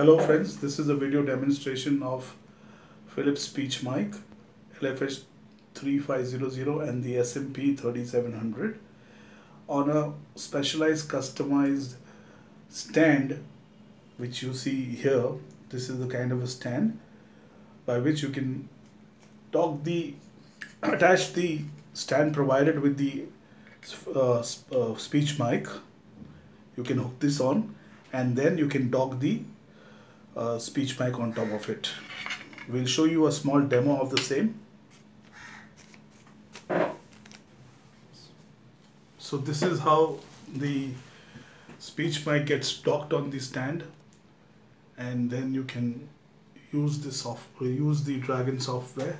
Hello friends, this is a video demonstration of Philips speech mic LFH3500 and the SMP3700 on a specialized customized stand which you see here. This is the kind of a stand by which you can attach the stand provided with the speech mic. You can hook this on and then you can dock the speech mic on top of it. We'll show you a small demo of the same. So this is how the speech mic gets docked on the stand, and then you can use the Dragon software.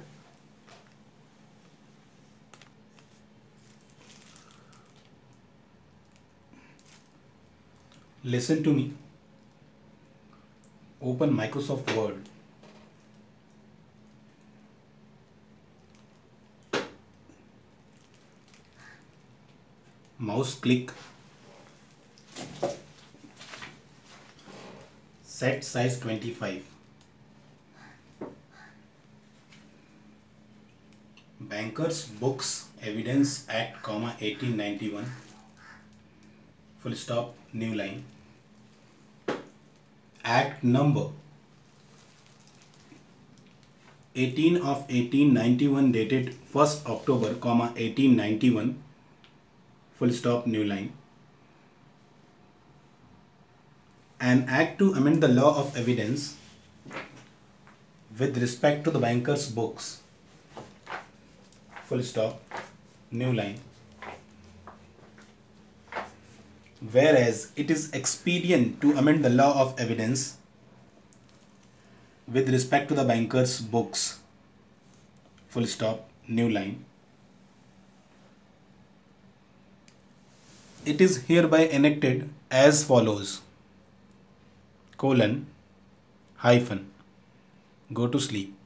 Listen to me. Open Microsoft Word. Mouse click. Set size 25. Bankers Books Evidence Act, 1891. Full stop, new line. Act number 18 of 1891, dated 1st October, 1891, full stop, new line. An act to amend the law of evidence with respect to the banker's books, full stop, new line. Whereas it is expedient to amend the law of evidence with respect to the banker's books, full stop, new line. It is hereby enacted as follows, : Go to sleep.